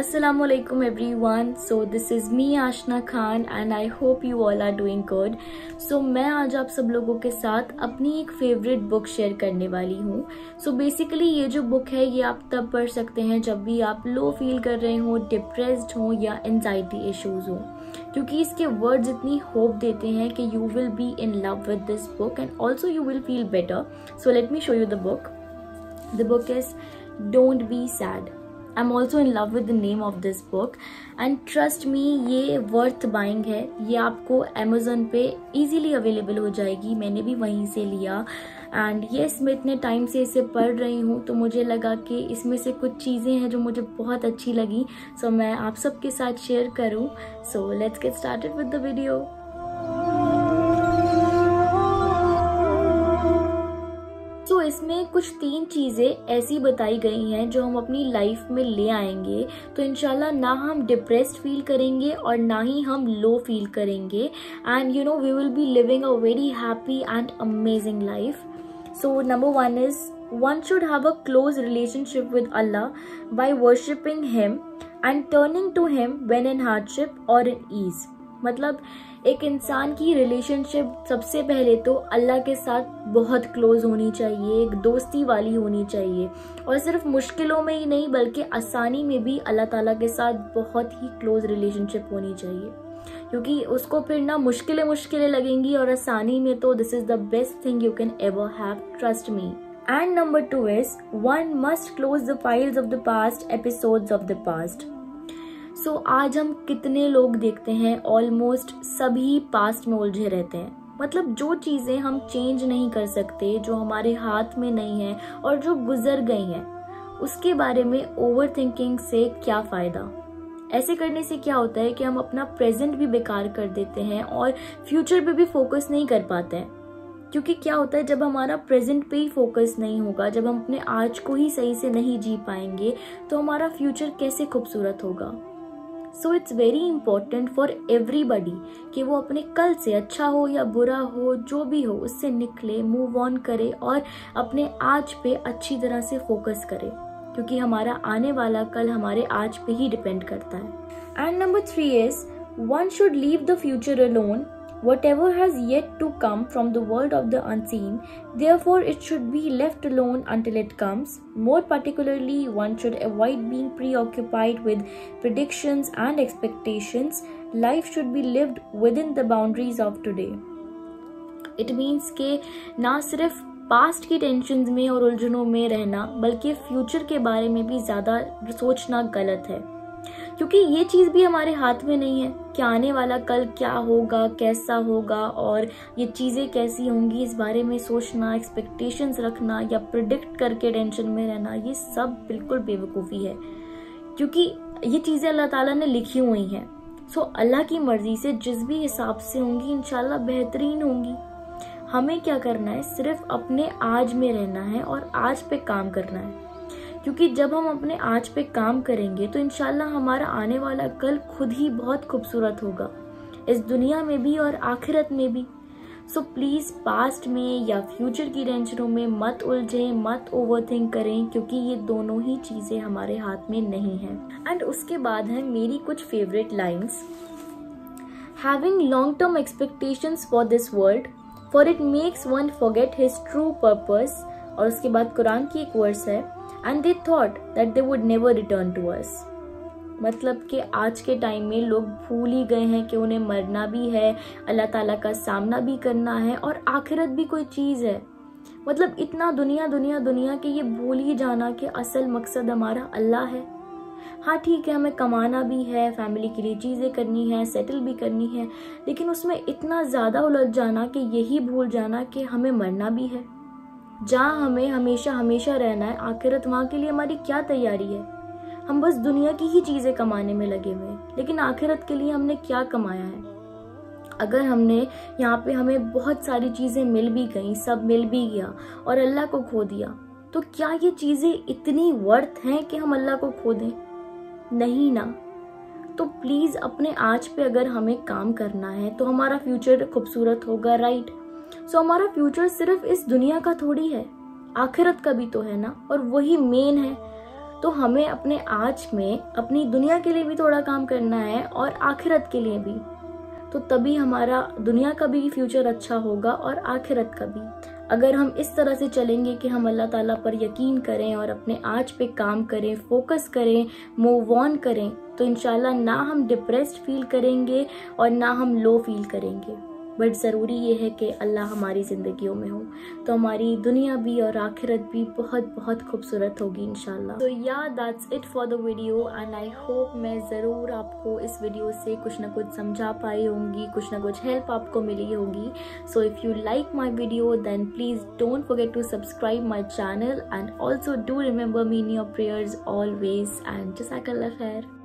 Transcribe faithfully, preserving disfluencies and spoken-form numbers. Assalamualaikum everyone. So this is me Aashna Khan and I hope you all are doing good. So मैं आज आप सब लोगों के साथ अपनी एक फेवरेट बुक शेयर करने वाली हूँ. So basically ये जो बुक है ये आप तब पढ़ सकते हैं जब भी आप लो फील कर रहे हो, डिप्रेस्ड हो या एंजाइटी इश्यूज हो, क्योंकि इसके वर्ड्स इतनी होप देते हैं कि you will be in love with this book and also you will feel better. So let me show you the book. The book is don't be sad. I'm also in love with the name of this book and trust me ये worth buying है. ये आपको Amazon पे easily available हो जाएगी. मैंने भी वहीं से लिया and yes मैं इतने time से इसे पढ़ रही हूँ तो मुझे लगा कि इसमें से कुछ चीज़ें हैं जो मुझे बहुत अच्छी लगी, so मैं आप सबके साथ share करूँ. So let's get started with the video. इसमें कुछ तीन चीज़ें ऐसी बताई गई हैं जो हम अपनी लाइफ में ले आएंगे तो इंशाल्लाह ना हम डिप्रेस्ड फील करेंगे और ना ही हम लो फील करेंगे and you know we will be living a very happy and amazing life. So number one is one should have a close relationship with Allah by worshipping him and turning to him when in hardship और in ease. मतलब एक इंसान की relationship सबसे पहले तो अल्लाह के साथ बहुत क्लोज होनी चाहिए, एक दोस्ती वाली होनी चाहिए और सिर्फ मुश्किलों में ही नहीं बल्कि आसानी में भी अल्लाह ताला के साथ बहुत ही क्लोज रिलेशनशिप होनी चाहिए, क्योंकि उसको फिर ना मुश्किलें मुश्किलें लगेंगी और आसानी में तो this is the best thing you can ever have, trust me. And number two is one must close the files of the past, episodes of the past. So so, आज हम कितने लोग देखते हैं ऑलमोस्ट सभी पास्ट में उलझे रहते हैं. मतलब जो चीज़ें हम चेंज नहीं कर सकते, जो हमारे हाथ में नहीं है और जो गुजर गई हैं, उसके बारे में ओवर थिंकिंग से क्या फ़ायदा. ऐसे करने से क्या होता है कि हम अपना प्रेजेंट भी बेकार कर देते हैं और फ्यूचर पे भी फोकस नहीं कर पाते हैं, क्योंकि क्या होता है जब हमारा प्रेजेंट पे ही फोकस नहीं होगा, जब हम अपने आज को ही सही से नहीं जी पाएंगे तो हमारा फ्यूचर कैसे खूबसूरत होगा. So it's very important for everybody कि वो अपने कल से, अच्छा हो या बुरा हो जो भी हो, उससे निकले, मूव ऑन करे और अपने आज पे अच्छी तरह से फोकस करे, क्योंकि हमारा आने वाला कल हमारे आज पे ही डिपेंड करता है. And number three is one should leave the future alone, whatever has yet to come from the world of the unseen, therefore it should be left alone until it comes. More particularly, one should avoid being preoccupied with predictions and expectations. Life should be lived within the boundaries of today. It means के ना सिर्फ past की tensions में और उलझनों में रहना बल्कि future के बारे में भी ज़्यादा सोचना गलत है, क्योंकि ये चीज़ भी हमारे हाथ में नहीं है कि आने वाला कल क्या होगा, कैसा होगा और ये चीज़ें कैसी होंगी. इस बारे में सोचना, एक्सपेक्टेशंस रखना या प्रिडिक्ट करके टेंशन में रहना, ये सब बिल्कुल बेवकूफ़ी है, क्योंकि ये चीज़ें अल्लाह ताला ने लिखी हुई हैं. सो अल्लाह की मर्ज़ी से जिस भी हिसाब से होंगी इंशाल्लाह बेहतरीन होंगी. हमें क्या करना है, सिर्फ अपने आज में रहना है और आज पे काम करना है, क्योंकि जब हम अपने आज पे काम करेंगे तो इंशाल्लाह हमारा आने वाला कल खुद ही बहुत खूबसूरत होगा, इस दुनिया में भी और आखिरत में भी. सो प्लीज़ पास्ट में या फ्यूचर की टेंशनों में मत उलझें, मत ओवरथिंक करें, क्योंकि ये दोनों ही चीज़ें हमारे हाथ में नहीं हैं. एंड उसके बाद हैं मेरी कुछ favourite lines. Having long term expectations for this world, for it makes one forget his true purpose. और उसके बाद कुरान की एक वर्स है, And they thought that they would never return to us. मतलब कि आज के टाइम में लोग भूल ही गए हैं कि उन्हें मरना भी है, अल्लाह ताला का सामना भी करना है और आखिरत भी कोई चीज़ है. मतलब इतना दुनिया दुनिया दुनिया के ये भूल ही जाना कि असल मकसद हमारा अल्लाह है. हाँ ठीक है, हमें कमाना भी है, फैमिली के लिए चीज़ें करनी है, सेटल भी करनी है, लेकिन उसमें इतना ज़्यादा उलझ जाना कि यही भूल जाना कि हमें मरना भी है. जहाँ हमें हमेशा हमेशा रहना है, आखिरत वहाँ के लिए हमारी क्या तैयारी है. हम बस दुनिया की ही चीज़ें कमाने में लगे हुए हैं, लेकिन आखिरत के लिए हमने क्या कमाया है. अगर हमने यहाँ पे हमें बहुत सारी चीज़ें मिल भी गई, सब मिल भी गया और अल्लाह को खो दिया, तो क्या ये चीज़ें इतनी वर्थ हैं कि हम अल्लाह को खो दें? नहीं ना. तो प्लीज़ अपने आज पे अगर हमें काम करना है तो हमारा फ्यूचर खूबसूरत होगा, राइट. सो हमारा फ्यूचर सिर्फ इस दुनिया का थोड़ी है, आखिरत का भी तो है ना, और वही मेन है. तो हमें अपने आज में अपनी दुनिया के लिए भी थोड़ा काम करना है और आखिरत के लिए भी। तो तभी हमारा दुनिया का भी फ्यूचर अच्छा होगा और आखिरत का भी। अगर हम इस तरह से चलेंगे कि हम अल्लाह ताला पर यकीन करें और अपने आज पे काम करें, फोकस करें, मूव ऑन करें, तो इंशाल्लाह ना हम डिप्रेस्ड फील करेंगे और ना हम लो फील करेंगे। बट ज़रूरी ये है कि अल्लाह हमारी ज़िंदगियों में हो, तो हमारी दुनिया भी और आखिरत भी बहुत बहुत खूबसूरत होगी इंशाल्लाह। तो या that's it for the video and I hope मैं ज़रूर आपको इस वीडियो से कुछ ना कुछ समझा पाई होंगी, कुछ ना कुछ हेल्प आपको मिली होगी। So if you like my video then please don't forget to subscribe my channel and also do remember me in your prayers always and जज़ाकल्लाह खैर।